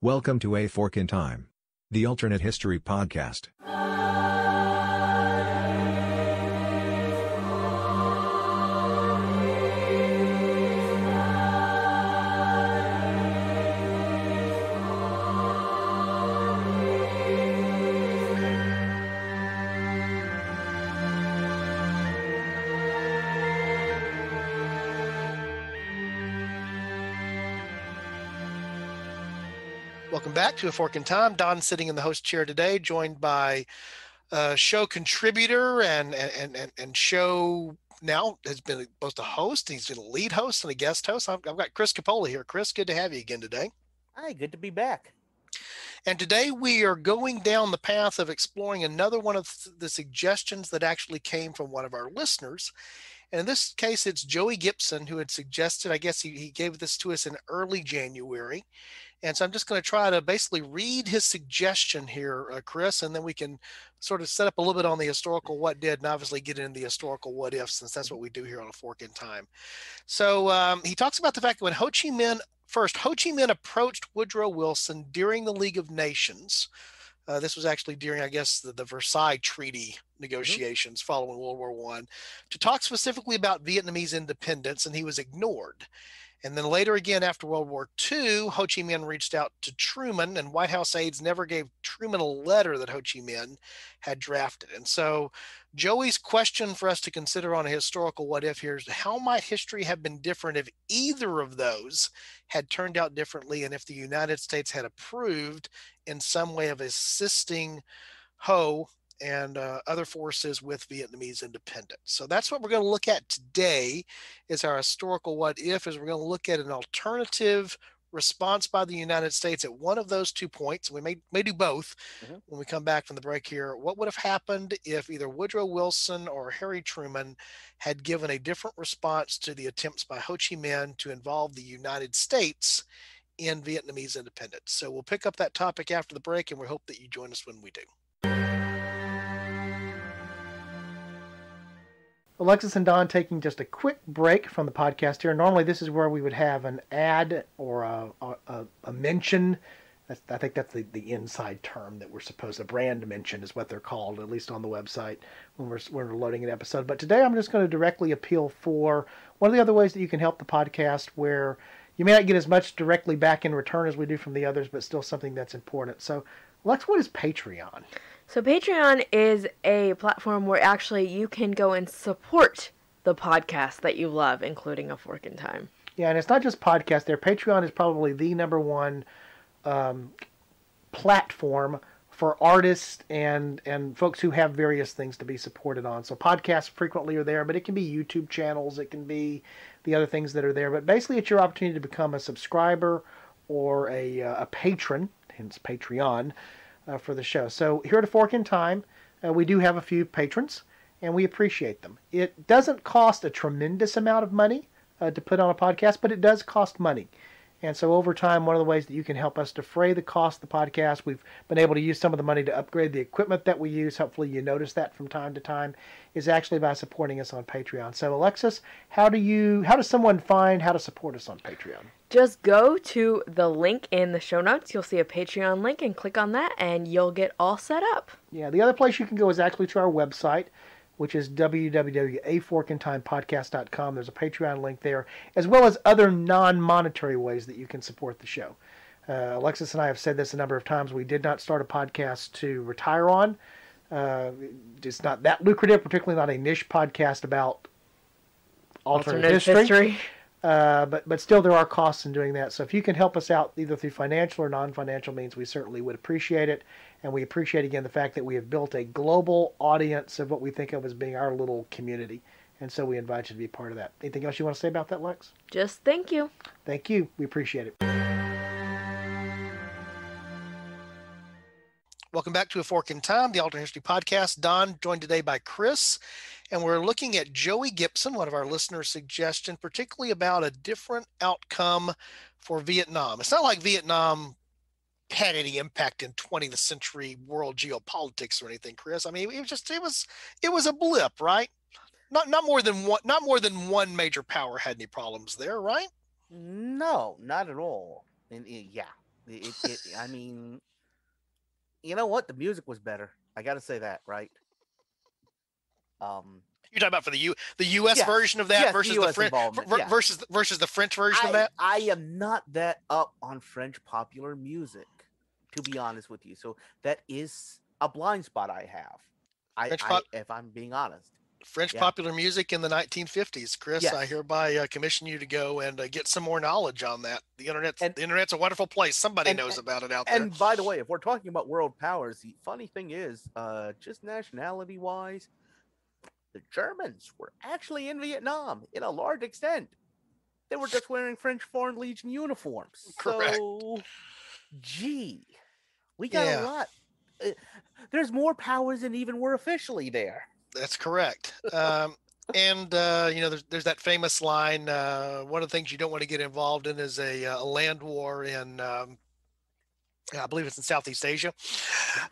Welcome to A Fork in Time, the alternate history podcast. Welcome back to A Fork in Time. Don sitting in the host chair today, joined by show contributor and show now has been both a host, he's been a lead host and a guest host. I've got Chris Coppola here. Chris, good to have you again today. Hi, good to be back. And today we are going down the path of exploring another one of the suggestions that actually came from one of our listeners. And in this case, it's Joey Gibson who had suggested, I guess he gave this to us in early January. And so I'm just going to try to basically read his suggestion here, Chris, and then we can sort of set up a little bit on the historical what did and obviously get into the historical what ifs, since that's what we do here on A Fork in Time. So he talks about the fact that when Ho Chi Minh approached Woodrow Wilson during the League of Nations. This was actually during, I guess, the Versailles Treaty negotiations following World War I, to talk specifically about Vietnamese independence, and he was ignored. And then later again, after World War II, Ho Chi Minh reached out to Truman, and White House aides never gave Truman a letter that Ho Chi Minh had drafted. And so Joey's question for us to consider on a historical what if here is, how might history have been different if either of those had turned out differently, and if the United States had approved in some way of assisting Ho and other forces with Vietnamese independence. So that's what we're going to look at today is our historical what if, is we're going to look at an alternative response by the United States at one of those 2 points. We may do both when we come back from the break here. What would have happened if either Woodrow Wilson or Harry Truman had given a different response to the attempts by Ho Chi Minh to involve the United States in Vietnamese independence? So we'll pick up that topic after the break, and we hope that you join us when we do. Alexis and Don taking just a quick break from the podcast here. Normally this is where we would have an ad or a mention. I think that's the inside term that we're supposed to, brand mention is what they're called, at least on the website when we're loading an episode. But today I'm just going to directly appeal for one of the other ways that you can help the podcast where you may not get as much directly back in return as we do from the others, but still something that's important. So Lex, what is Patreon? So Patreon is a platform where actually you can go and support the podcast that you love, including A Fork in Time. Yeah, and it's not just podcasts there. Patreon is probably the number one platform for artists and folks who have various things to be supported on. So podcasts frequently are there, but it can be YouTube channels. It can be the other things that are there. But basically it's your opportunity to become a subscriber or a patron, hence Patreon, for the show. So here at A Fork in Time, we do have a few patrons, and we appreciate them. It doesn't cost a tremendous amount of money to put on a podcast, but it does cost money. And so over time, one of the ways that you can help us defray the cost of the podcast, we've been able to use some of the money to upgrade the equipment that we use. Hopefully you notice that from time to time, is actually by supporting us on Patreon. So Alexis, how does someone find how to support us on Patreon? Just go to the link in the show notes. You'll see a Patreon link and click on that and you'll get all set up. Yeah, the other place you can go is actually to our website, which is www.aforkintimepodcast.com. There's a Patreon link there, as well as other non-monetary ways that you can support the show. Alexis and I have said this a number of times. We did not start a podcast to retire on. It's not that lucrative, particularly not a niche podcast about alternate history. But still there are costs in doing that. So if you can help us out either through financial or non-financial means, we certainly would appreciate it. And we appreciate, again, the fact that we have built a global audience of what we think of as being our little community. And so we invite you to be part of that. Anything else you want to say about that, Lex? Just thank you. Thank you. We appreciate it. Welcome back to A Fork in Time, the Alternate History Podcast. Don, joined today by Chris. And we're looking at Joey Gibson, one of our listeners' suggestions, particularly about a different outcome for Vietnam. It's not like Vietnam had any impact in 20th century world geopolitics or anything, Chris. I mean, it was a blip, right? Not more than one major power had any problems there, right? No, not at all. And, yeah, I mean, you know what? The music was better. I got to say that, right? You're talking about for the U.S. version of that versus the French versus the French version of that. I am not that up on French popular music, to be honest with you. So that is a blind spot I have. If I'm being honest. French popular music in the 1950s, Chris. Yes. I hereby commission you to go and get some more knowledge on that. The internet's a wonderful place. Somebody knows about it out there. And by the way, if we're talking about world powers, the funny thing is, just nationality-wise, the Germans were actually in Vietnam in a large extent. They were just wearing French Foreign Legion uniforms. Correct. So, gee, we got a lot. There's more powers than even were officially there. That's correct. You know, there's that famous line. One of the things you don't want to get involved in is a land war in, I believe it's in Southeast Asia.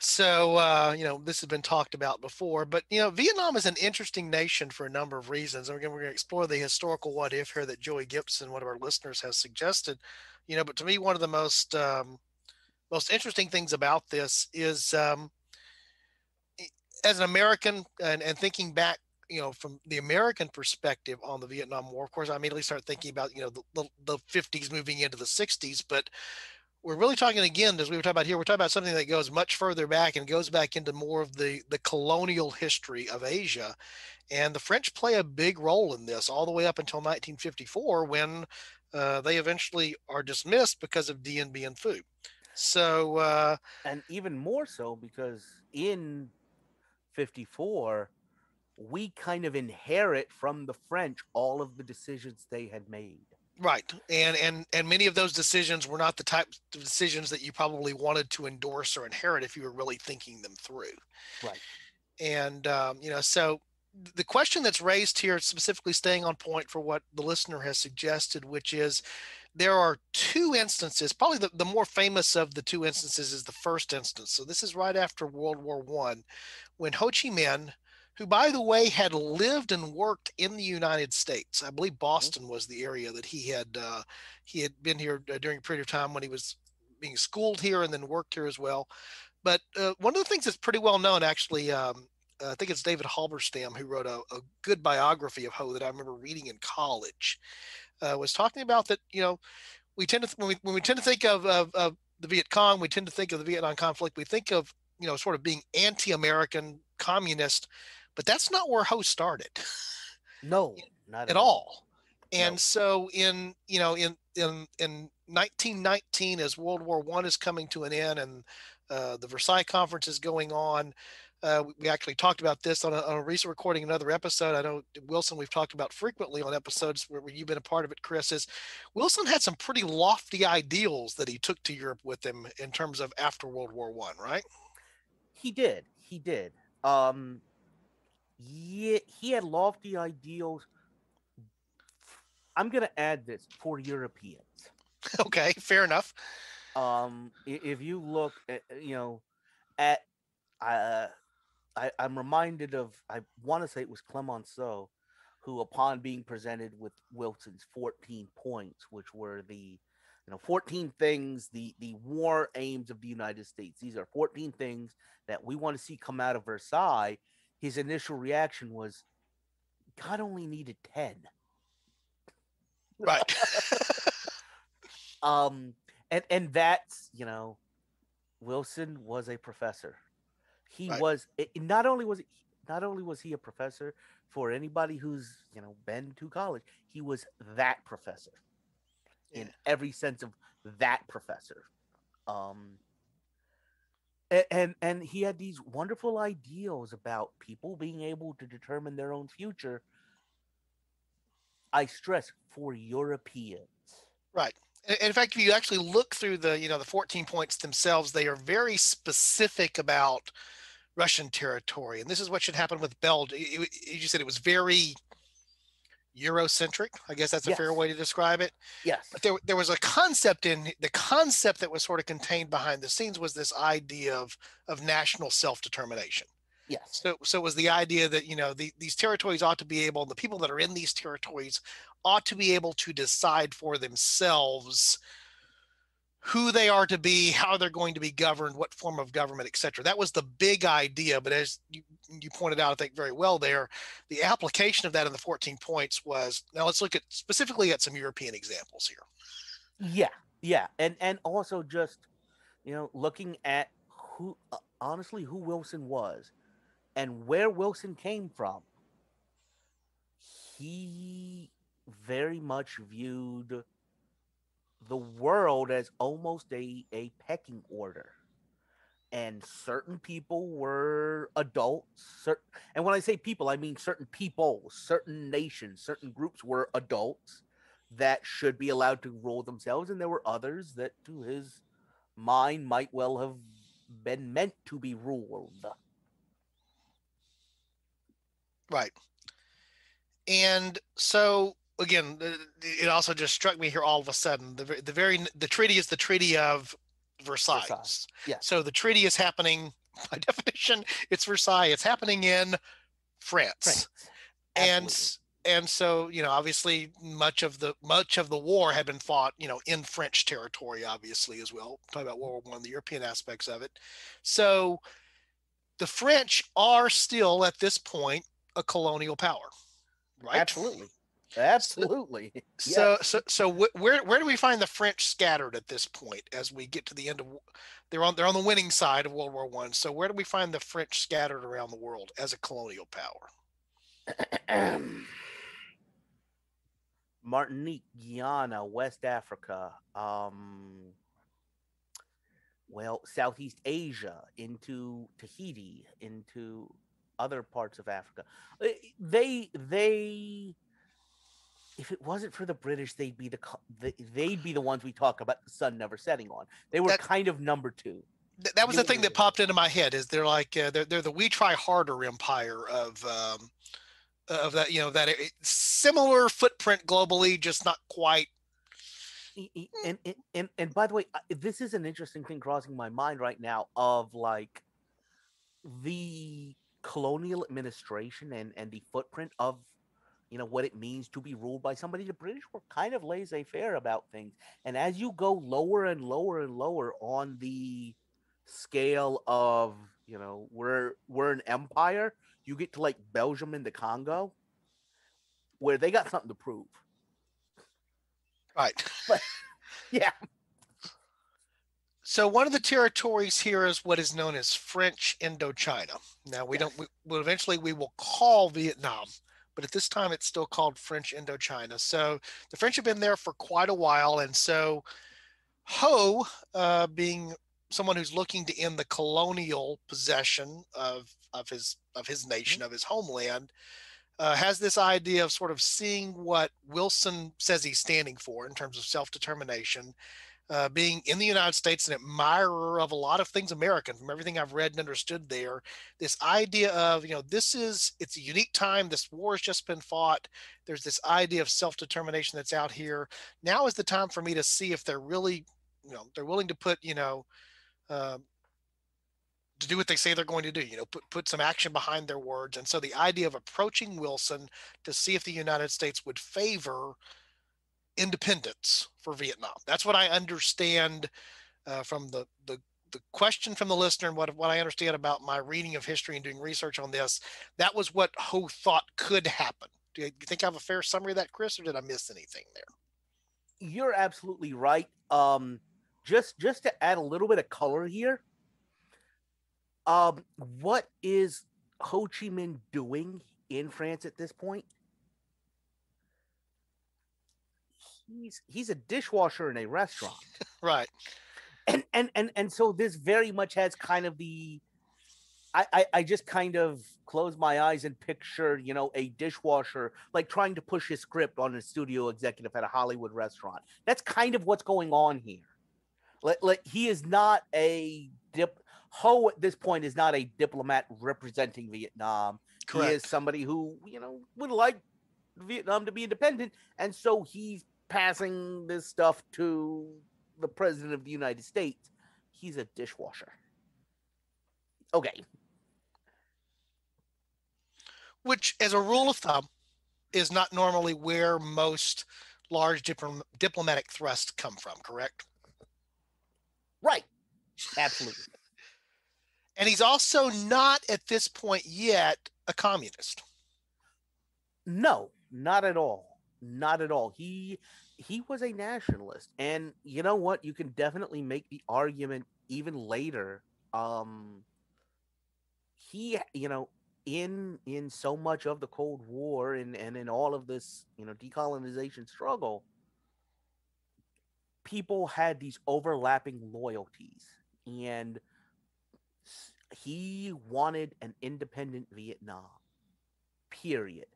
So, you know, this has been talked about before, but, you know, Vietnam is an interesting nation for a number of reasons. And again, we're going to explore the historical what if here that Joey Gibson, one of our listeners, has suggested, you know, but to me, one of the most interesting things about this is, as an American and thinking back, you know, from the American perspective on the Vietnam War, of course, I immediately start thinking about, you know, the 50s moving into the 60s. But we're really talking, again, as we were talking about here, we're talking about something that goes much further back and goes back into more of the colonial history of Asia. And the French play a big role in this all the way up until 1954, when they eventually are dismissed because of Dien Bien Phu. So. And even more so because in 54, we kind of inherit from the French all of the decisions they had made. Right. And many of those decisions were not the type of decisions that you probably wanted to endorse or inherit if you were really thinking them through. Right. And, you know, so the question that's raised here, specifically staying on point for what the listener has suggested, which is there are two instances, probably the more famous of the two instances is the first instance. So this is right after World War I, when Ho Chi Minh, who, by the way, had lived and worked in the United States. I believe Boston was the area that he had been here during a period of time when he was being schooled here and then worked here as well. But one of the things that's pretty well known, actually, I think it's David Halberstam who wrote a good biography of Ho that I remember reading in college, was talking about that, you know, we tend to, when we tend to think of the Viet Cong, we tend to think of the Vietnam conflict, we think of, you know, sort of being anti-American communist, but that's not where Ho started. No, not at all. And no. So in 1919, as World War I is coming to an end and the Versailles Conference is going on, we actually talked about this on a recent recording, another episode. I know, Wilson, we've talked about frequently on episodes where you've been a part of it, Chris, is Wilson had some pretty lofty ideals that he took to Europe with him in terms of after World War I, right? He did. He had lofty ideals. I'm going to add this for Europeans. Okay, fair enough. If you look at, you know, at, I'm reminded of, I want to say it was Clemenceau, who upon being presented with Wilson's 14 points, which were the, you know, 14 things, the war aims of the United States. These are 14 things that we want to see come out of Versailles. His initial reaction was, God only needed 10. Right. And that's, you know, Wilson was a professor. He was not only was he a professor for anybody who's, you know, been to college. He was that professor in every sense of that professor. And he had these wonderful ideals about people being able to determine their own future. I stress for Europeans. Right. And in fact, if you actually look through the, you know, the 14 points themselves, they are very specific about Russian territory. And this is what should happen with Belgium. You said it was very Eurocentric. I guess that's a fair way to describe it. Yes. But there was a concept in the concept that was sort of contained behind the scenes was this idea of national self-determination. Yes. So it was the idea that, you know, these territories ought to be able, the people that are in these territories ought to be able to decide for themselves who they are to be, how they're going to be governed, what form of government, et cetera. That was the big idea. But as you pointed out, I think very well there, the application of that in the 14 points was, now let's look at specifically at some European examples here. Yeah. And also just, looking at who Wilson was and where Wilson came from. He very much viewed the world as almost a pecking order, and certain people were adults. And when I say people, I mean certain people, certain nations, certain groups were adults that should be allowed to rule themselves, and there were others that, to his mind, might well have been meant to be ruled. Right. And so, again, it also just struck me here all of a sudden. The treaty is the Treaty of Versailles. Yeah. So the treaty is happening, by definition, it's Versailles. It's happening in France. And so, obviously much of the war had been fought, in French territory, obviously, as well. Talking about World War I, the European aspects of it. So the French are still at this point a colonial power, right? Absolutely. So where do we find the French scattered at this point as we get to the end of, they're on the winning side of World War I. So where do we find the French scattered around the world as a colonial power? Martinique, Guyana, West Africa, Southeast Asia, into Tahiti, into other parts of Africa. They If it wasn't for the British, they'd be the ones we talk about the sun never setting on. They were kind of number two. That was the thing that popped into my head. Is they're like they're the we try harder empire of that that similar footprint globally, just not quite. And by the way, this is an interesting thing crossing my mind right now of like the colonial administration and the footprint of. What it means to be ruled by somebody. The British were kind of laissez-faire about things. And as you go lower and lower and lower on the scale of, we're an empire, you get to like Belgium and the Congo, where they got something to prove. Right. But, yeah. So one of the territories here is what is known as French Indochina. Now we will call Vietnam, but at this time it's still called French Indochina. So the French have been there for quite a while. And so Ho, being someone who's looking to end the colonial possession of his nation, of his homeland, has this idea of sort of seeing what Wilson says he's standing for in terms of self-determination, being in the United States, an admirer of a lot of things American, from everything I've read and understood there, this idea of, it's a unique time. This war has just been fought. There's this idea of self-determination that's out here. Now is the time for me to see if they're really, they're willing to put, to do what they say they're going to do, put some action behind their words. And so the idea of approaching Wilson to see if the United States would favor independence for Vietnam. That's what I understand from the question from the listener, and what I understand about my reading of history and doing research on this. That was what Ho thought could happen. Do you think I have a fair summary of that, Chris, or did I miss anything there? You're absolutely right. Just to add a little bit of color here, what is Ho Chi Minh doing in France at this point? He's a dishwasher in a restaurant. Right. And so this very much has kind of the I just kind of close my eyes and picture, a dishwasher like trying to push his script on a studio executive at a Hollywood restaurant. That's kind of what's going on here. Like he is not Ho at this point is not a diplomat representing Vietnam. Correct. He is somebody who, would like Vietnam to be independent, and so he's passing this stuff to the president of the United States. He's a dishwasher. Okay. Which, as a rule of thumb, is not normally where most large diplomatic thrusts come from, correct? Right. Absolutely. And he's also not at this point yet a communist. No, not at all. Not at all. He was a nationalist. And you know what? You can definitely make the argument even later. He, you know, in so much of the Cold War and in all of this, you know, decolonization struggle, people had these overlapping loyalties, and he wanted an independent Vietnam, period.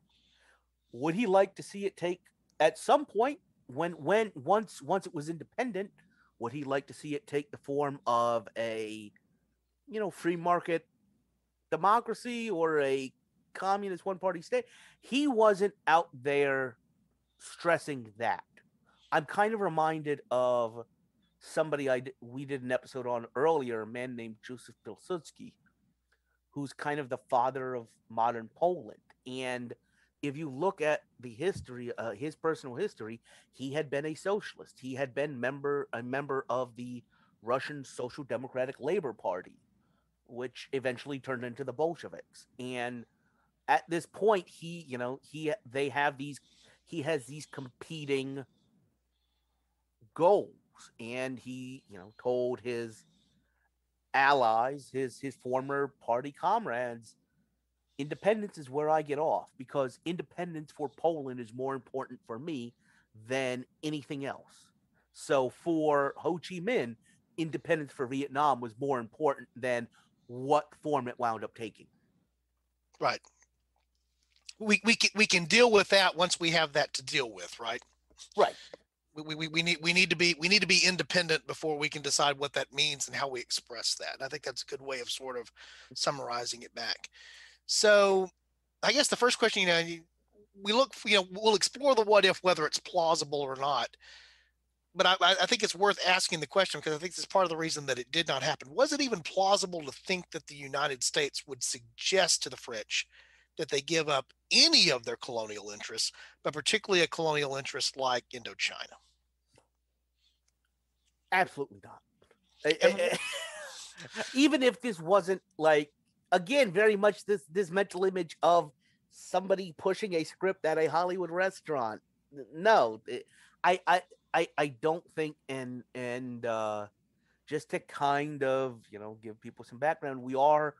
Would he like to see it take at some point once it was independent, would he like to see it take the form of a, you know, free market democracy or a communist one-party state? He wasn't out there stressing that. I'm kind of reminded of somebody we did an episode on earlier, a man named Joseph Pilsudski, who's kind of the father of modern Poland. And if you look at the history, his personal history, he had been a socialist. He had been a member of the Russian Social Democratic Labor Party, which eventually turned into the Bolsheviks. And at this point, he has these competing goals. And he, you know, told his allies, his former party comrades, independence is where I get off, because independence for Poland is more important for me than anything else. So for Ho Chi Minh, independence for Vietnam was more important than what form it wound up taking. Right. We can deal with that once we have that to deal with, right? Right. We need to be independent before we can decide what that means and how we express that. And I think that's a good way of sort of summarizing it back. So I guess the first question, you know, we'll explore the what if, whether it's plausible or not. But I think it's worth asking the question, because I think this is part of the reason that it did not happen. Was it even plausible to think that the United States would suggest to the French that they give up any of their colonial interests, but particularly a colonial interest like Indochina? Absolutely not. Even if this wasn't, like, again, very much this mental image of somebody pushing a script at a Hollywood restaurant. No, I don't think, and just to kind of, you know, give people some background, we are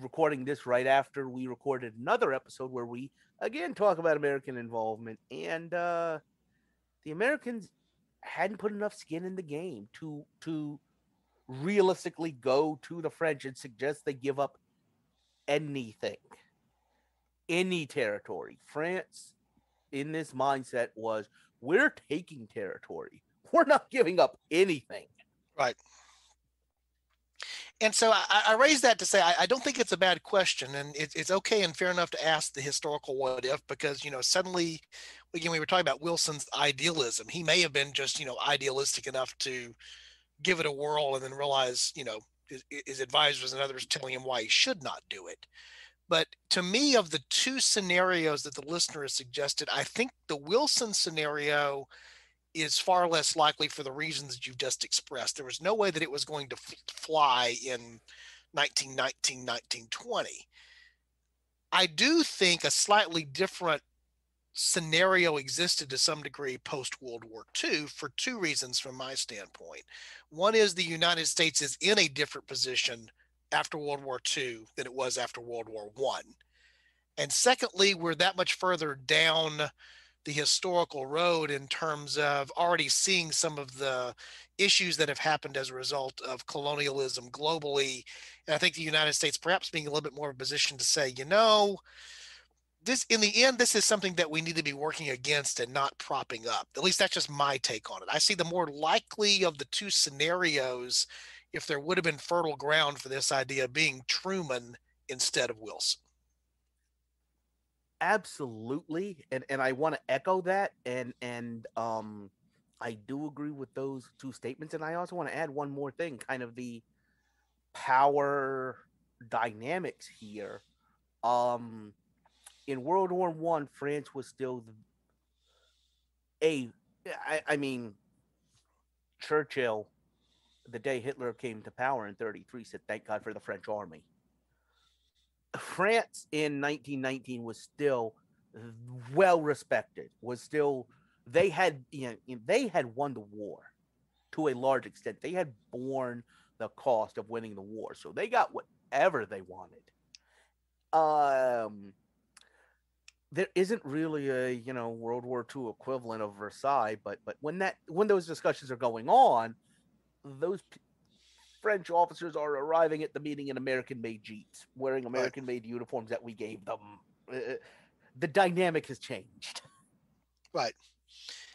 recording this right after we recorded another episode where we again talk about American involvement, and the Americans hadn't put enough skin in the game to realistically go to the French and suggest they give up anything, any territory. France, in this mindset, was, we're taking territory, we're not giving up anything. Right. And so I raise that to say, I don't think it's a bad question, and it's okay and fair enough to ask the historical what if, because, you know, suddenly, again, we were talking about Wilson's idealism. He may have been just, you know, idealistic enough to give it a whirl and then realize, you know, his advisors and others telling him why he should not do it. But to me, of the two scenarios that the listener has suggested, I think the Wilson scenario is far less likely for the reasons that you've just expressed. There was no way that it was going to fly in 1919, 1920. I do think a slightly different scenario existed to some degree post-World War II for two reasons from my standpoint. One is the United States is in a different position after World War II than it was after World War I. And secondly, we're that much further down the historical road in terms of already seeing some of the issues that have happened as a result of colonialism globally. And I think the United States perhaps being a little bit more of a position to say, you know, this, in the end, this is something that we need to be working against and not propping up. At least that's just my take on it. I see the more likely of the two scenarios, if there would have been fertile ground for this idea, being Truman instead of Wilson. Absolutely, and I want to echo that, and I do agree with those two statements, and I also want to add one more thing, kind of the power dynamics here. In World War I, France was still I mean, Churchill, the day Hitler came to power in 1933 said, thank God for the French army. France in 1919 was still well respected, was still, they had, you know, they had won the war to a large extent. They had borne the cost of winning the war. So they got whatever they wanted. There isn't really a, you know, World War II equivalent of Versailles, but when those discussions are going on, those French officers are arriving at the meeting in American-made jeeps, wearing American-made uniforms that we gave them. The dynamic has changed. Right.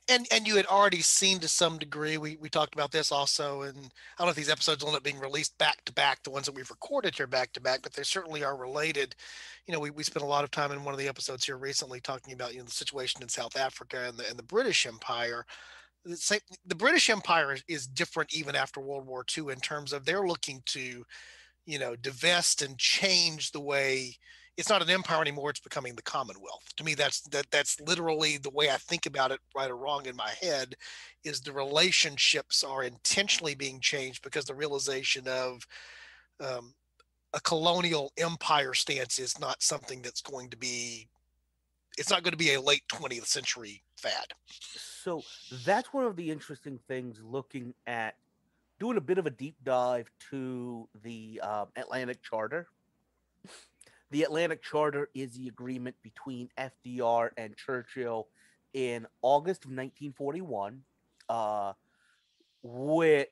And you had already seen to some degree, we talked about this also, and I don't know if these episodes will end up being released back-to-back, the ones that we've recorded here back-to-back, but they certainly are related. You know, we spent a lot of time in one of the episodes here recently talking about, you know, the situation in South Africa and the British Empire. The British Empire is different even after World War II in terms of they're looking to, you know, divest and change the way. It's not an empire anymore, it's becoming the Commonwealth. To me, that's literally the way I think about it, right or wrong in my head, is the relationships are intentionally being changed because the realization of a colonial empire stance is not something that's going to be, it's not going to be a late 20th century fad. So that's one of the interesting things looking at, doing a bit of a deep dive to the Atlantic Charter. The Atlantic Charter is the agreement between FDR and Churchill in August of 1941, which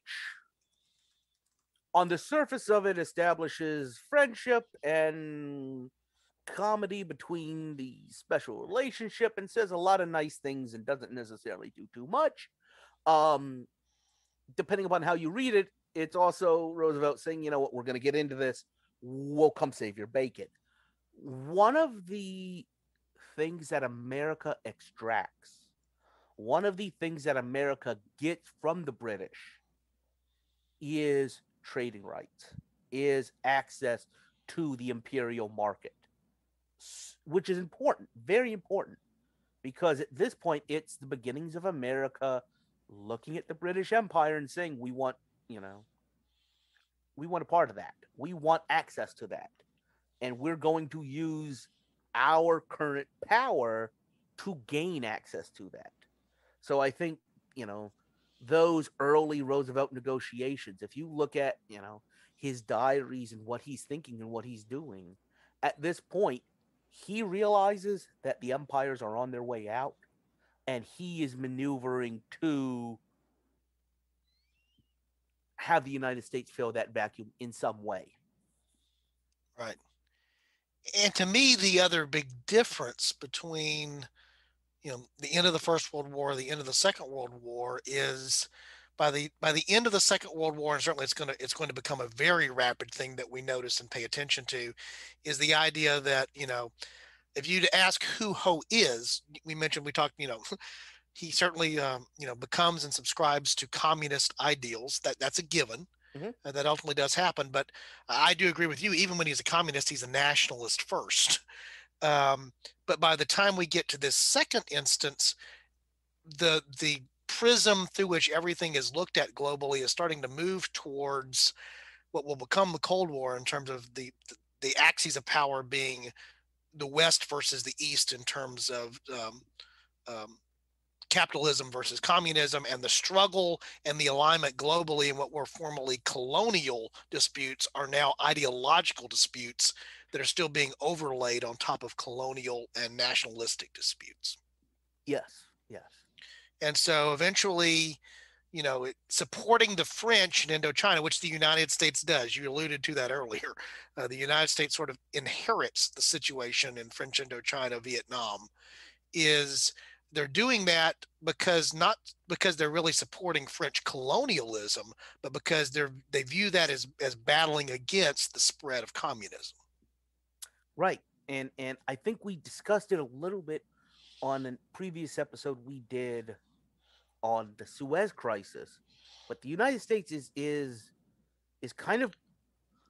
on the surface of it establishes friendship and comedy between the special relationship and says a lot of nice things and doesn't necessarily do too much. Depending upon how you read it, it's also Roosevelt saying, you know what, we're going to get into this. We'll come save your bacon. One of the things that America extracts, one of the things that America gets from the British is trading rights, is access to the imperial market, which is important, very important, because at this point, it's the beginnings of America looking at the British Empire and saying, we want, you know, we want a part of that. We want access to that. And we're going to use our current power to gain access to that. So I think, you know, those early Roosevelt negotiations, if you look at, you know, his diaries and what he's thinking and what he's doing, at this point, he realizes that the empires are on their way out and he is maneuvering to have the United States fill that vacuum in some way. Right. And to me, the other big difference between, you know, the end of the First World War, the end of the Second World War is by the end of the Second World War, and certainly it's going to become a very rapid thing that we notice and pay attention to, is the idea that, you know, if you'd ask who Ho is, we talked, you know, he certainly, you know, becomes and subscribes to communist ideals. That's a given. Mm-hmm. That ultimately does happen. But I do agree with you. Even when he's a communist, he's a nationalist first. But by the time we get to this second instance, the prism through which everything is looked at globally is starting to move towards what will become the Cold War in terms of the axes of power being the West versus the East in terms of capitalism versus communism, and the struggle and the alignment globally in what were formerly colonial disputes are now ideological disputes that are still being overlaid on top of colonial and nationalistic disputes. Yes, yes. And so eventually, you know, supporting the French in Indochina, which the United States does, you alluded to that earlier, the United States sort of inherits the situation in French Indochina, Vietnam, is they're doing that because not because they're really supporting French colonialism, but because they view that as battling against the spread of communism. Right. And I think we discussed it a little bit on a previous episode we did on the Suez Crisis, but the United States is kind of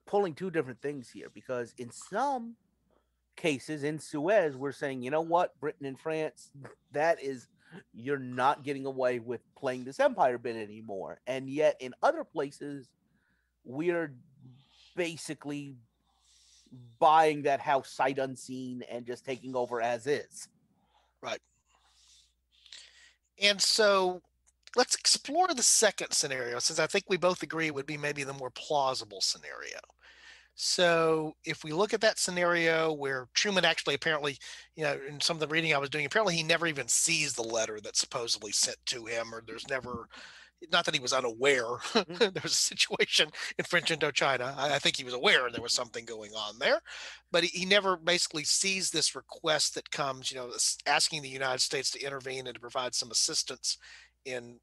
pulling two different things here, because in some cases in Suez, we're saying, you know what, Britain and France, that is You're not getting away with playing this empire bit anymore. And yet in other places, we are basically buying that house sight unseen and just taking over as is. Right. And so let's explore the second scenario, since I think we both agree it would be maybe the more plausible scenario. So if we look at that scenario where Truman actually apparently, you know, in some of the reading I was doing, apparently he never even sees the letter that's supposedly sent to him, or there's never, not that he was unaware, there was a situation in French Indochina. I think he was aware there was something going on there, but he never basically sees this request that comes, you know, asking the United States to intervene and to provide some assistance in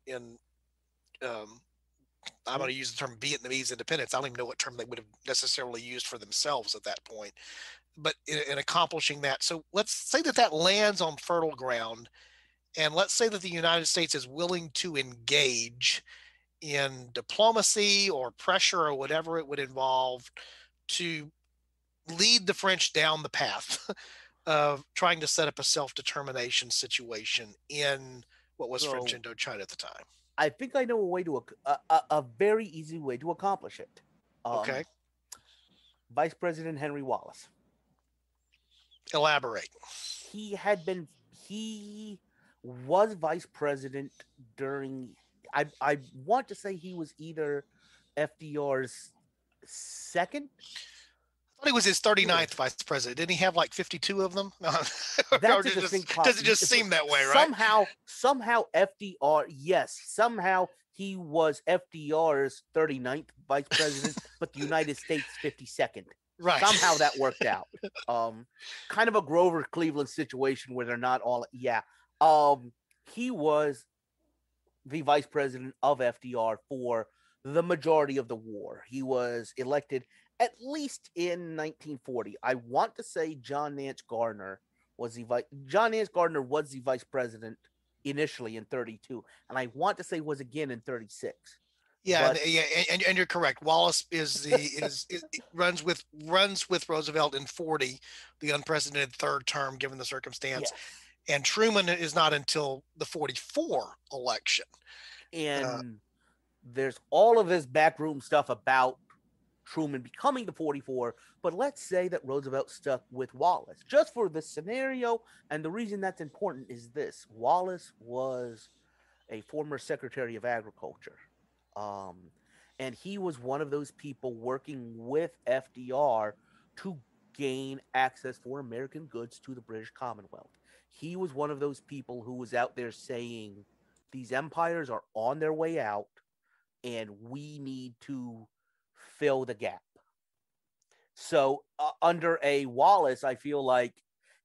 I'm going to use the term Vietnamese independence. I don't even know what term they would have necessarily used for themselves at that point, but in accomplishing that. So let's say that that lands on fertile ground, and let's say that the United States is willing to engage in diplomacy or pressure or whatever it would involve to lead the French down the path of trying to set up a self-determination situation in what was French Indochina at the time. I think I know a way to a very easy way to accomplish it. Okay. Vice President Henry Wallace. Elaborate. He was vice president during, I want to say he was either FDR's second. I thought he was his 39th vice president. Didn't he have like 52 of them? Does it just seem that way, right? Somehow FDR, yes, somehow he was FDR's 39th vice president, but the United States 52nd. Right. Somehow that worked out. Kind of a Grover Cleveland situation where they're not all, yeah. He was the vice president of FDR for the majority of the war. He was elected at least in 1940. I want to say John Nance Garner was the vice president initially in 32, and I want to say was again in 36. Yeah, but... and you're correct. Wallace runs with Roosevelt in 40, the unprecedented third term given the circumstance, yes. And Truman is not until the 44 election. And there's all of this backroom stuff about Truman becoming the 44, but let's say that Roosevelt stuck with Wallace. Just for this scenario, and the reason that's important is this. Wallace was a former Secretary of Agriculture, and he was one of those people working with FDR to gain access for American goods to the British Commonwealth. He was one of those people who was out there saying, these empires are on their way out, and we need to fill the gap. So under a Wallace, I feel like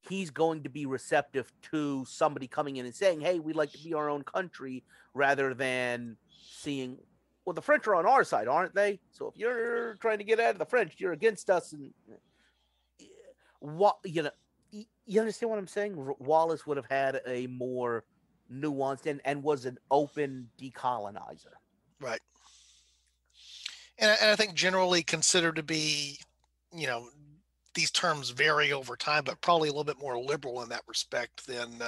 he's going to be receptive to somebody coming in and saying, hey, we'd like to be our own country, rather than seeing, well, the French are on our side, aren't they? So if you're trying to get out of the French, you're against us. And what, you know, you understand what I'm saying? Wallace would have had a more nuanced and was an open decolonizer. Right. And I think generally considered to be, you know, these terms vary over time, but probably a little bit more liberal in that respect than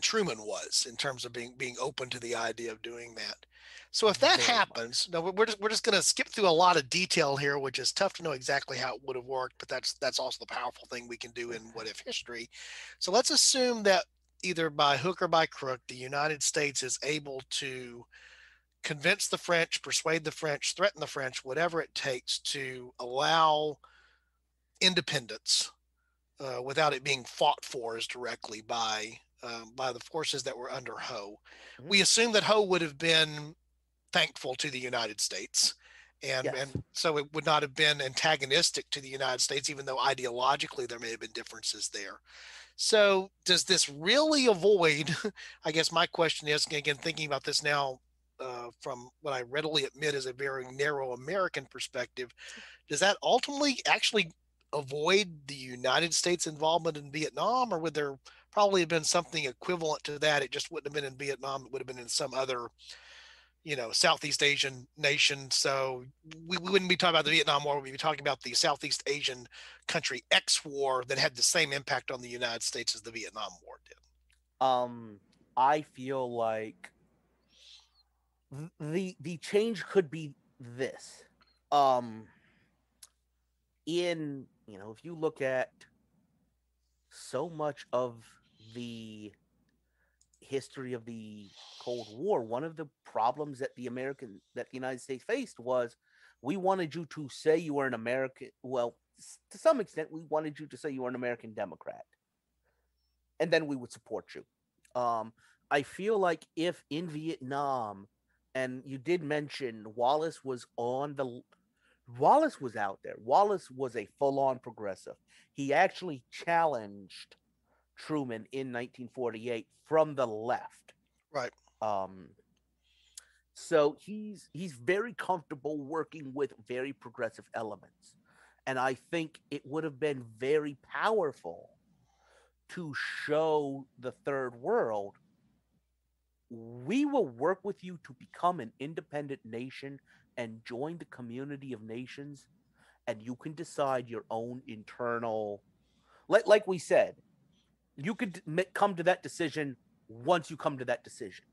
Truman was in terms of being open to the idea of doing that. So if that happens, now we're just going to skip through a lot of detail here, which is tough to know exactly how it would have worked, but that's also the powerful thing we can do in what if history. So let's assume that either by hook or by crook, the United States is able to convince the French, persuade the French, threaten the French, whatever it takes to allow independence without it being fought for as directly by the forces that were under Ho. We assume that Ho would have been thankful to the United States. And, yes. And so it would not have been antagonistic to the United States, even though ideologically there may have been differences there. So does this really avoid, I guess my question is, again, thinking about this now, from what I readily admit is a very narrow American perspective, does that ultimately actually avoid the United States involvement in Vietnam, or would there probably have been something equivalent to that? It just wouldn't have been in Vietnam. It would have been in some other, you know, Southeast Asian nation. So we wouldn't be talking about the Vietnam War. We'd be talking about the Southeast Asian country X war that had the same impact on the United States as the Vietnam War did. I feel like the change could be this. In, you know, if you look at so much of the history of the Cold War, one of the problems that the United States faced was we wanted you to say you were an American. Well, to some extent, we wanted you to say you were an American Democrat, and then we would support you. I feel like if in Vietnam, and you did mention Wallace was Wallace was out there. Wallace was a full-on progressive. He actually challenged Truman in 1948 from the left. Right. So he's very comfortable working with very progressive elements. And I think it would have been very powerful to show the Third World, we will work with you to become an independent nation and join the community of nations, and you can decide your own internal, like we said, you could come to that decision once you come to that decision.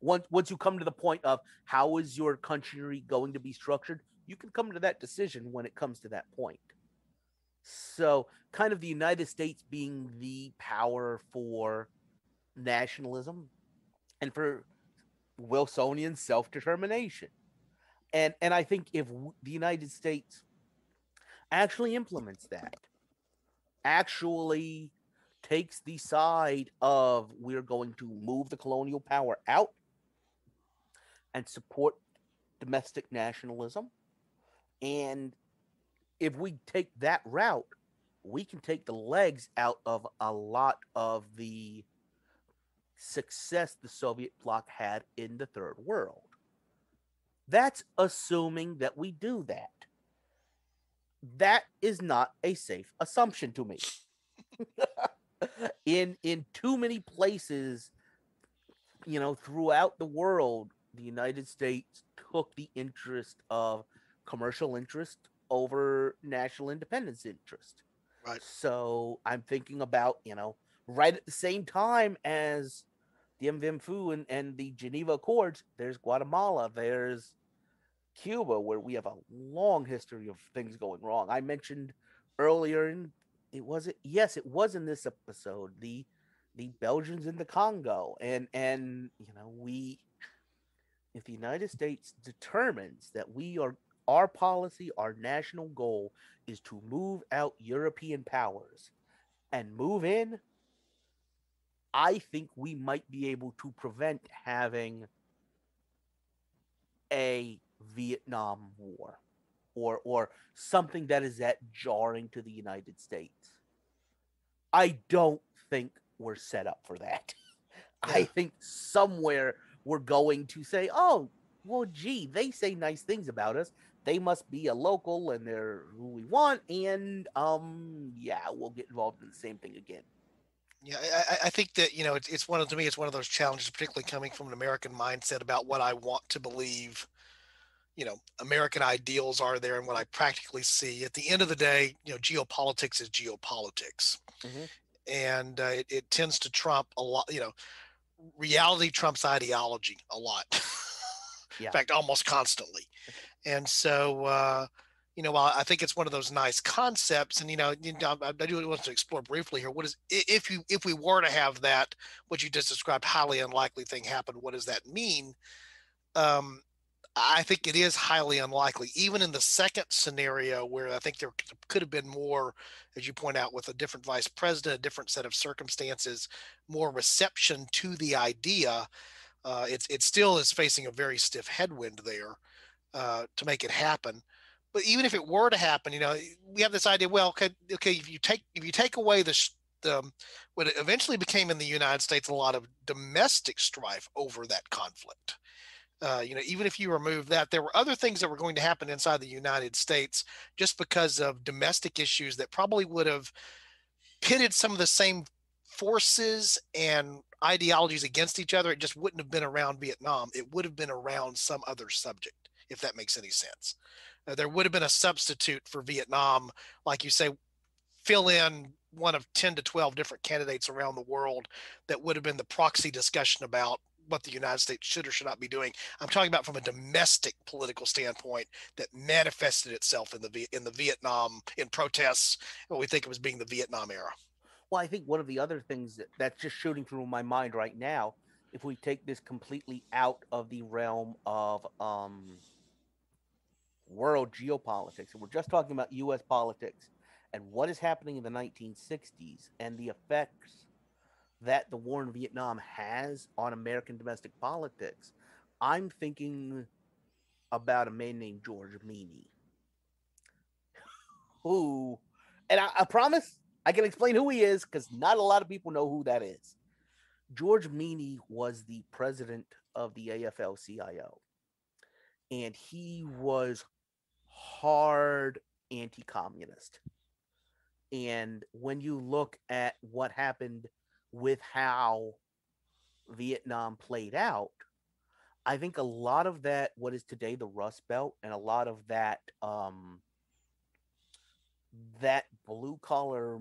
Once you come to the point of how is your country going to be structured, you can come to that decision when it comes to that point. So kind of the United States being the power for nationalism and for Wilsonian self-determination. And I think if the United States actually implements that, actually takes the side of we're going to move the colonial power out and support domestic nationalism. And if we take that route, we can take the legs out of a lot of the success the Soviet bloc had in the Third World. That's assuming that we do that. That is not a safe assumption to me. In too many places, you know, throughout the world, the United States took the interest of commercial interest over national independence interest. Right. So I'm thinking about, you know, right at the same time as Dien Bien Phu and the Geneva Accords, there's Guatemala, there's Cuba, where we have a long history of things going wrong. I mentioned earlier it was in this episode, the Belgians in the Congo, and you know, if the United States determines that our policy, our national goal is to move out European powers and move in, I think we might be able to prevent having a Vietnam War or something that is that jarring to the United States. I don't think we're set up for that. Yeah. I think somewhere we're going to say, oh, well, gee, they say nice things about us. They must be a local and they're who we want. And, yeah, we'll get involved in the same thing again. Yeah, I think that, you know, it's one of those challenges, particularly coming from an American mindset about what I want to believe, you know, American ideals are there and what I practically see. At the end of the day, you know, geopolitics is geopolitics. Mm-hmm. And it tends to trump a lot, you know, reality trumps ideology a lot. Yeah. In fact, almost constantly. And so, you know, I think it's one of those nice concepts, and you know, I do want to explore briefly here. What is if we were to have that, what you just described, highly unlikely thing happen? What does that mean? I think it is highly unlikely, even in the second scenario, where I think there could have been more, as you point out, with a different vice president, a different set of circumstances, more reception to the idea. It still is facing a very stiff headwind there to make it happen. But even if it were to happen, you know, we have this idea. Well, okay, if you take away the what it eventually became in the United States, a lot of domestic strife over that conflict. You know, even if you remove that, there were other things that were going to happen inside the United States just because of domestic issues that probably would have pitted some of the same forces and ideologies against each other. It just wouldn't have been around Vietnam. It would have been around some other subject, if that makes any sense. There would have been a substitute for Vietnam, like you say, fill in one of 10 to 12 different candidates around the world that would have been the proxy discussion about what the United States should or should not be doing. I'm talking about from a domestic political standpoint that manifested itself in the Vietnam, in protests, what we think of as being the Vietnam era. Well, I think one of the other things that's just shooting through my mind right now, if we take this completely out of the realm of world geopolitics, and we're just talking about U.S. politics and what is happening in the 1960s and the effects that the war in Vietnam has on American domestic politics, I'm thinking about a man named George Meany, who, and I promise I can explain who he is because not a lot of people know who that is. George Meany was the president of the AFL-CIO, and he was hard anti-communist. And when you look at what happened with how Vietnam played out, I think a lot of that, what is today the Rust Belt, and a lot of that that blue-collar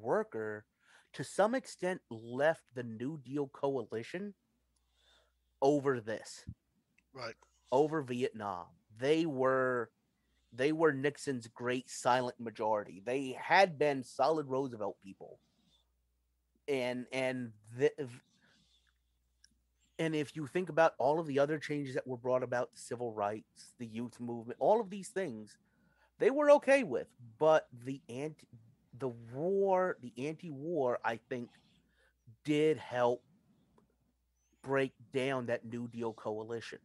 worker to some extent left the New Deal coalition over this. Right. Over Vietnam. They were Nixon's great silent majority. They had been solid Roosevelt people. And if you think about all of the other changes that were brought about, the civil rights, the youth movement, all of these things, they were okay with, but the anti-war, I think, did help break down that New Deal coalition.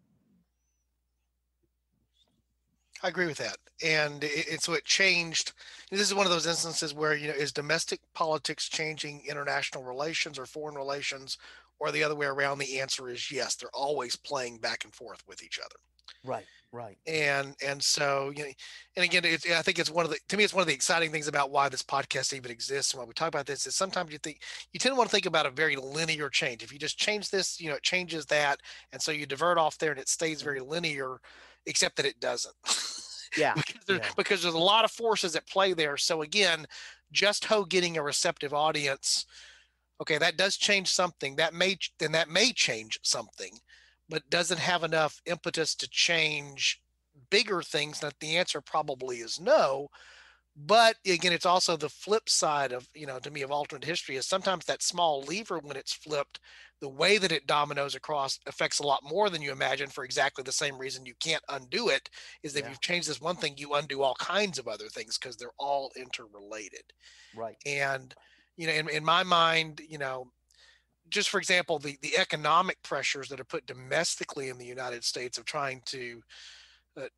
I agree with that. And so it changed. This is one of those instances where, is domestic politics changing international relations or foreign relations, or the other way around? The answer is yes. They're always playing back and forth with each other. Right. Right. And so, and again, I think it's to me, it's one of the exciting things about why this podcast even exists. And why we talk about this is sometimes you tend to want to think about a very linear change. If you just change this, it changes that. And so you divert off there and it stays very linear, except that it doesn't. Yeah. Because there's a lot of forces at play there. So again, just getting a receptive audience. Okay. That does change something that may change something, but doesn't have enough impetus to change bigger things. That the answer probably is no, but again, it's also the flip side of, to me, of alternate history is sometimes that small lever, when it's flipped, the way that it dominoes across affects a lot more than you imagine, for exactly the same reason you can't undo it, is that if you've changed this one thing, you undo all kinds of other things because they're all interrelated. Right. And, in my mind, just for example, the economic pressures that are put domestically in the United States of trying to,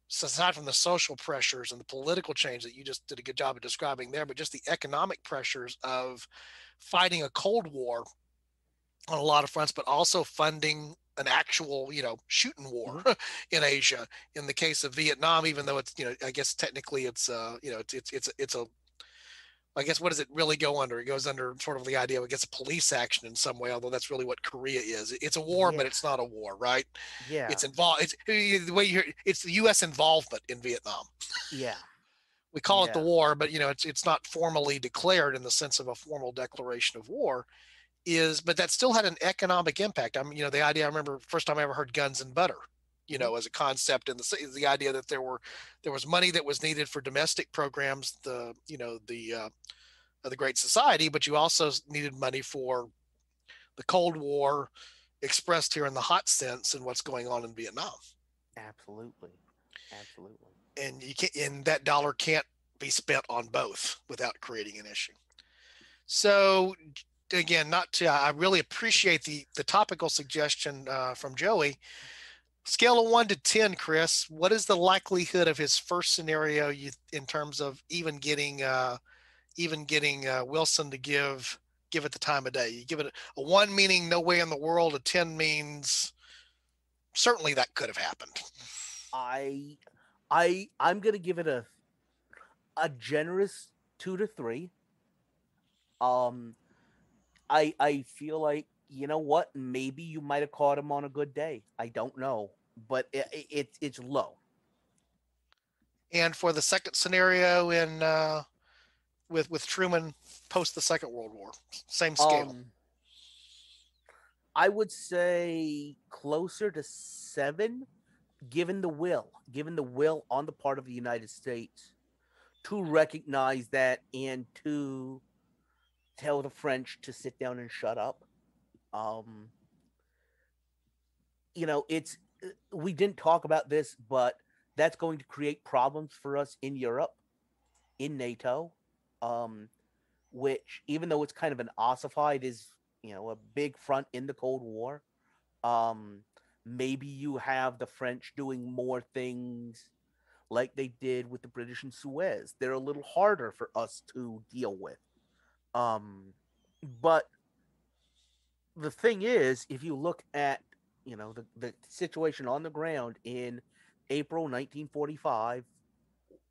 aside from the social pressures and the political change that you just did a good job of describing there, but just the economic pressures of fighting a Cold War on a lot of fronts, but also funding an actual, shooting war in Asia. In the case of Vietnam, even though it's, I guess technically it's I guess, what does it really go under? It goes under sort of the idea of, a police action in some way, although that's really what Korea is. It's a war, but it's not a war, right? Yeah. It's involved. It's the way you hear, it's the U.S. involvement in Vietnam. Yeah. We call it the war, but it's not formally declared in the sense of a formal declaration of war. But that still had an economic impact. The idea, I remember first time I ever heard guns and butter, as a concept, and the idea that there was money that was needed for domestic programs, the Great Society, but you also needed money for the Cold War, expressed here in the hot sense, and what's going on in Vietnam. Absolutely. And that dollar can't be spent on both without creating an issue. So again, I really appreciate the topical suggestion from Joey. Scale of 1 to 10, Chris, what is the likelihood of his first scenario in terms of even getting Wilson to give it the time of day? You give it a 1 meaning no way in the world, a 10 means certainly that could have happened. I'm gonna give it a generous 2 to 3. I feel like, maybe you might have caught him on a good day. I don't know, but it's low. And for the second scenario with Truman post the Second World War? Same scale. I would say closer to 7, given the will on the part of the United States to recognize that and to tell the French to sit down and shut up. We didn't talk about this, but that's going to create problems for us in Europe, in NATO, which, even though it's kind of an ossified, is, a big front in the Cold War. Maybe you have the French doing more things like they did with the British in Suez. They're a little harder for us to deal with. But the thing is, if you look at, the situation on the ground in April 1945,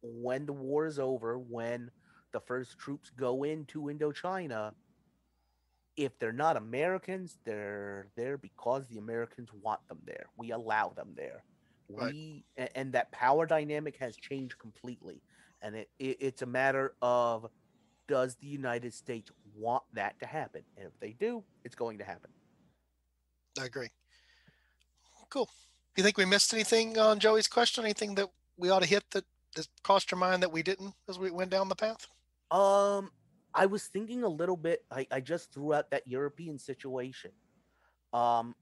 when the war is over, when the first troops go into Indochina, if they're not Americans, they're there because the Americans want them there. We allow them there. Right. And that power dynamic has changed completely. And it's a matter of, does the United States want that to happen? And if they do, it's going to happen. I agree. Cool. Do you think we missed anything on Joey's question? Anything that we ought to hit that crossed your mind that we didn't as we went down the path? I was thinking a little bit. I just threw out that European situation. France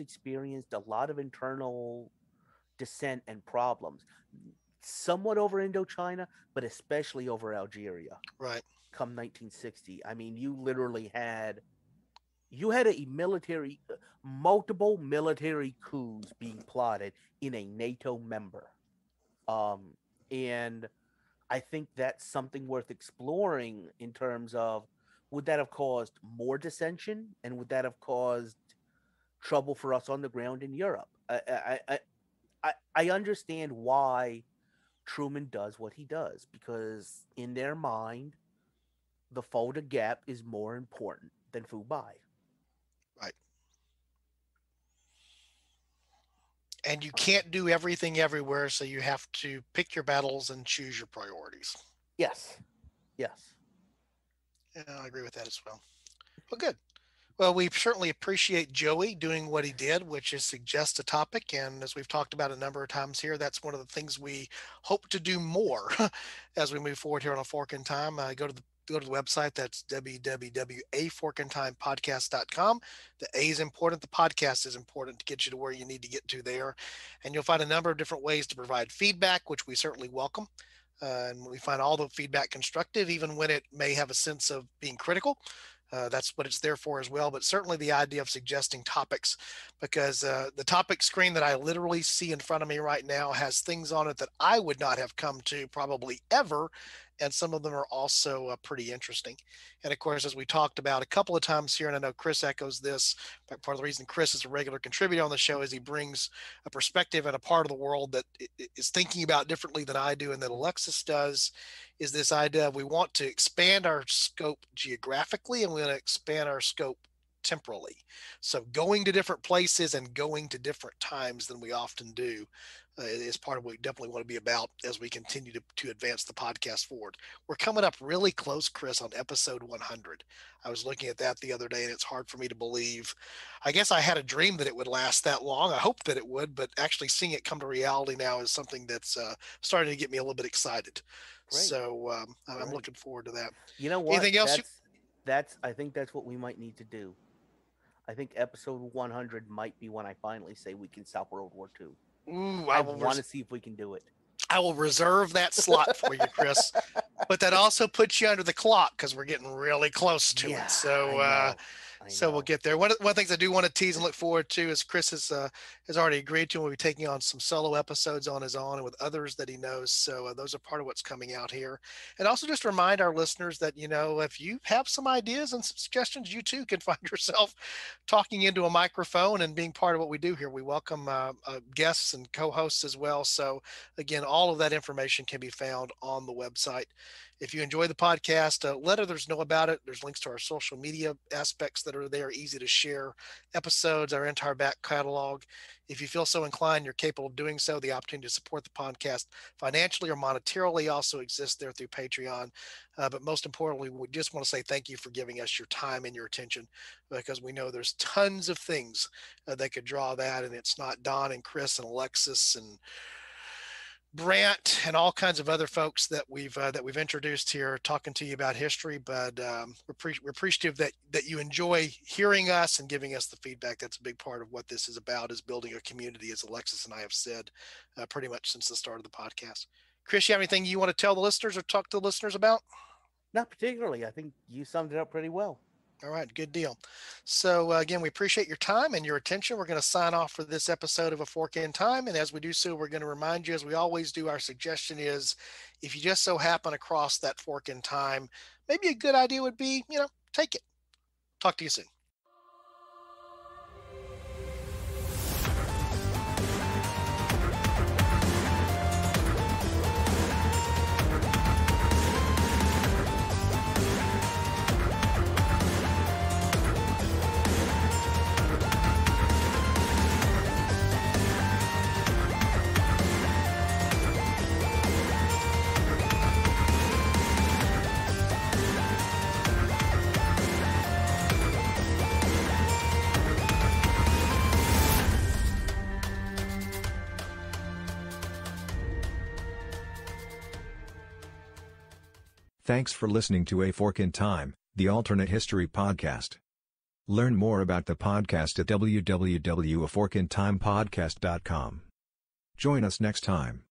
experienced a lot of internal dissent and problems, somewhat over Indochina, but especially over Algeria. Right. Come 1960, I mean, you literally had a military, multiple military coups being plotted in a NATO member. And I think that's something worth exploring in terms of, would that have caused more dissension, and would that have caused trouble for us on the ground in Europe? I understand why Truman does what he does, because in their mind, the Fulda Gap is more important than Phu Bai. Right. And you can't do everything everywhere, so you have to pick your battles and choose your priorities. Yes. Yeah, I agree with that as well. Well, good. Well, we certainly appreciate Joey doing what he did, which is suggest a topic. And as we've talked about a number of times here, that's one of the things we hope to do more as we move forward here on A Fork in Time. Go to the website. That's www.aforkintimepodcast.com. The A is important. The podcast is important to get you to where you need to get to there. And you'll find a number of different ways to provide feedback, which we certainly welcome. And we find all the feedback constructive, even when it may have a sense of being critical. That's what it's there for as well. But certainly the idea of suggesting topics, because the topic screen that I literally see in front of me right now has things on it that I would not have come to probably ever. And some of them are also pretty interesting. And of course, as we talked about a couple of times here, and I know Chris echoes this, but part of the reason Chris is a regular contributor on the show is he brings a perspective and a part of the world that is thinking about differently than I do and that Alexis does, is this idea of we want to expand our scope geographically and we want to expand our scope temporally. So going to different places and going to different times than we often do is part of what we definitely want to be about as we continue to advance the podcast forward. We're coming up really close, Chris, on episode 100. I was looking at that the other day, and it's hard for me to believe. I guess I had a dream that it would last that long. I hoped that it would, but actually seeing it come to reality now is something that's starting to get me a little bit excited. Great. So I'm looking forward to that. You know what? Anything else? I think that's what we might need to do. I think episode 100 might be when I finally say we can stop World War II. Ooh, I want to see if we can do it. I will reserve that slot for you, Chris. But that also puts you under the clock because we're getting really close to it. So, we'll get there. One of the things I do want to tease and look forward to is Chris has already agreed to. We'll be taking on some solo episodes on his own and with others that he knows. So those are part of what's coming out here. And also just remind our listeners that, if you have some ideas and some suggestions, you too can find yourself talking into a microphone and being part of what we do here. We welcome guests and co-hosts as well. So again, all of that information can be found on the website. If you enjoy the podcast, let others know about it. There's links to our social media aspects that are there, easy to share, episodes, our entire back catalog. If you feel so inclined, you're capable of doing so, the opportunity to support the podcast financially or monetarily also exists there through Patreon. But most importantly, we just want to say thank you for giving us your time and your attention, because we know there's tons of things that could draw that. And it's not Don and Chris and Alexis and Brant and all kinds of other folks that we've introduced here talking to you about history, but we're appreciative that you enjoy hearing us and giving us the feedback. That's a big part of what this is about, is building a community, as Alexis and I have said pretty much since the start of the podcast. Chris, you have anything you want to tell the listeners or talk to the listeners about? Not particularly. I think you summed it up pretty well. All right, good deal. So again, we appreciate your time and your attention. We're going to sign off for this episode of A Fork in Time. And as we do so, we're going to remind you, as we always do, our suggestion is, if you just so happen across that fork in time, maybe a good idea would be, take it. Talk to you soon. Thanks for listening to A Fork in Time, the alternate history podcast. Learn more about the podcast at www.aforkintimepodcast.com. Join us next time.